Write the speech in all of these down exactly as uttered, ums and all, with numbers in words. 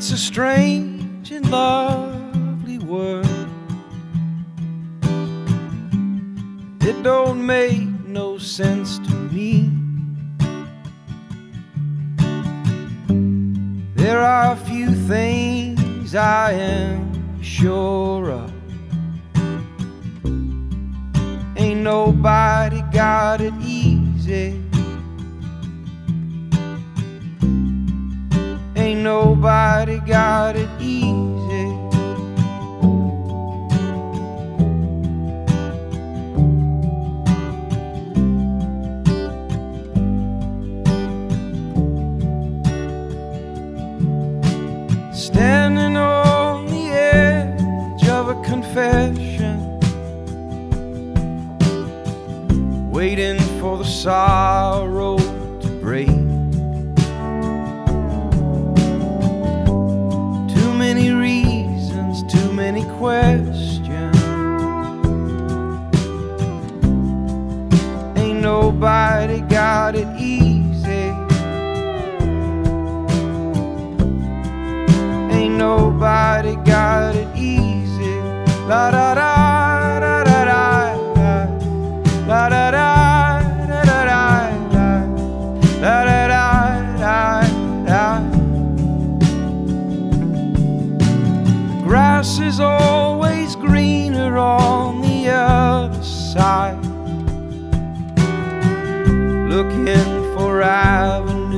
It's a strange and lovely world. It don't make no sense to me. There are a few things I am sure of. Ain't nobody got it easy. Ain't nobody got it easy. Standing on the edge of a confession, waiting for the sorrow to break. Too many reasons, too many questions. Ain't nobody got it easy. Ain't nobody got it easy. La da da da da da da. La da da da da da da. La da da da da. Grass is always greener on the other side. Looking for avenues.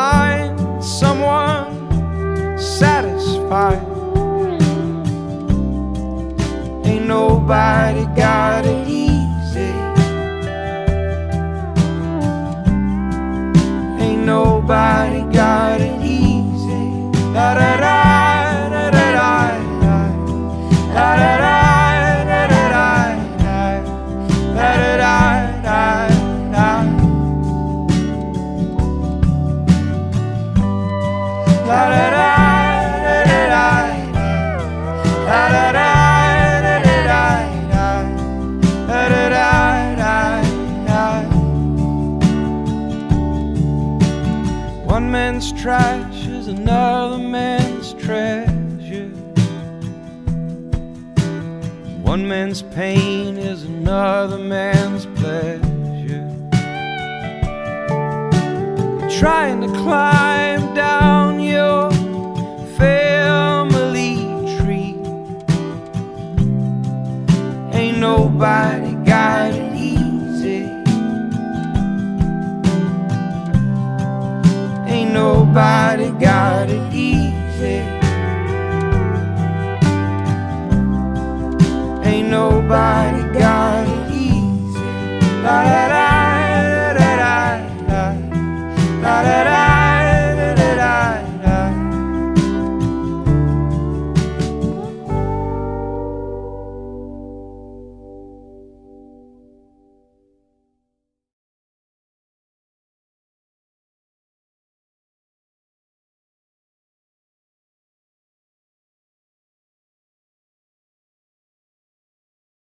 Find someone satisfied. Ain't nobody got it easy. Ain't nobody got it easy. Da da da da da da da da da. One man's trash is another man's treasure. One man's pain is another man's pleasure. Trying to climb down your family tree. Ain't nobody got it easy. Ain't nobody got it easy.